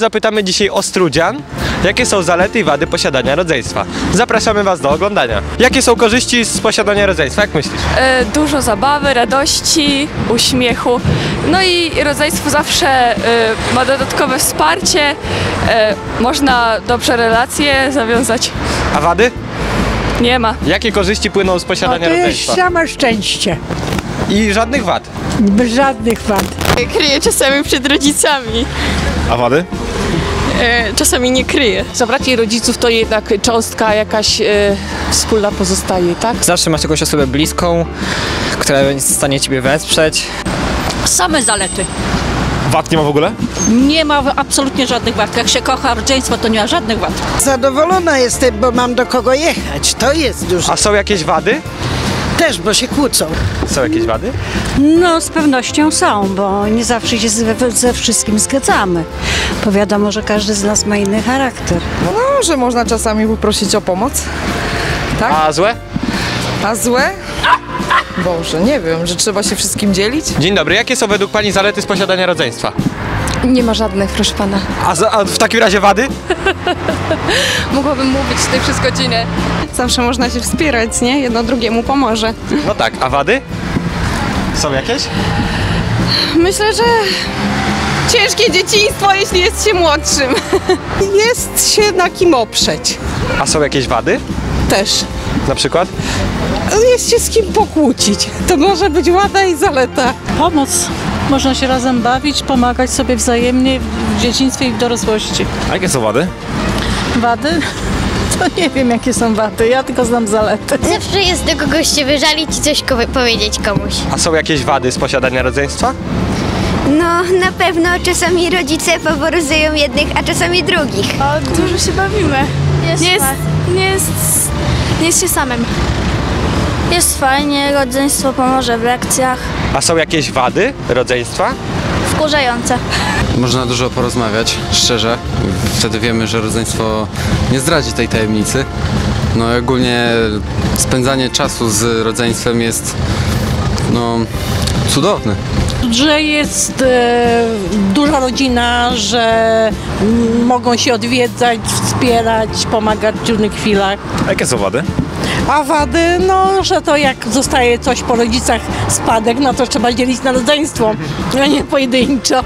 zapytamy dzisiaj Ostrudzian, jakie są zalety i wady posiadania rodzeństwa. Zapraszamy Was do oglądania. Jakie są korzyści z posiadania rodzeństwa, jak myślisz? Dużo zabawy, radości, uśmiechu. No i rodzeństwo zawsze ma dodatkowe wsparcie, można dobrze relacje zawiązać. A wady? Nie ma. Jakie korzyści płyną z posiadania rodzeństwa? Same szczęście. I żadnych wad? Bez żadnych wad. Kryję czasami przed rodzicami. A wady? Czasami nie kryję. Zabracie rodziców to jednak cząstka jakaś wspólna pozostaje, tak? Zawsze masz jakąś osobę bliską, która będzie w stanie Ciebie wesprzeć. Same zalety. Wad nie ma w ogóle? Nie ma absolutnie żadnych wad. Jak się kocha rodzeństwo, to nie ma żadnych wad. Zadowolona jestem, bo mam do kogo jechać. To jest dużo. A są jakieś wady? Też, bo się kłócą. Są jakieś wady? No, z pewnością są, bo nie zawsze się ze wszystkim zgadzamy. Bo wiadomo, że każdy z nas ma inny charakter. No, że można czasami poprosić o pomoc. Tak? A złe? A złe? Boże, nie wiem, że trzeba się wszystkim dzielić. Dzień dobry, jakie są według Pani zalety z posiadania rodzeństwa? Nie ma żadnych, proszę Pana. A w takim razie wady? Mogłabym mówić tutaj przez godzinę. Zawsze można się wspierać, nie? Jedno drugiemu pomoże. No tak, a wady? Są jakieś? Myślę, że ciężkie dzieciństwo, jeśli jest się młodszym. Jest się na kim oprzeć. A są jakieś wady? Też. Na przykład? Jest się z kim pokłócić. To może być łada i zaleta. Pomoc. Można się razem bawić, pomagać sobie wzajemnie w dzieciństwie i w dorosłości. A jakie są wady? Wady? To nie wiem, jakie są wady, ja tylko znam zalety. Zawsze jest do kogoś się wyżalić i coś powiedzieć komuś. A są jakieś wady z posiadania rodzeństwa? No, na pewno czasami rodzice faworyzują jednych, a czasami drugich. Dużo się bawimy. Nie jest się samym. Jest fajnie, rodzeństwo pomoże w lekcjach. A są jakieś wady rodzeństwa? Wkurzające. Można dużo porozmawiać, szczerze. Wtedy wiemy, że rodzeństwo nie zdradzi tej tajemnicy. No i ogólnie spędzanie czasu z rodzeństwem jest cudowne. Że jest duża rodzina, że mogą się odwiedzać, wspierać, pomagać w trudnych chwilach. A jakie są wady? A wady, no, że to jak zostaje coś po rodzicach, spadek, no to trzeba dzielić na rodzeństwo, a nie pojedynczo.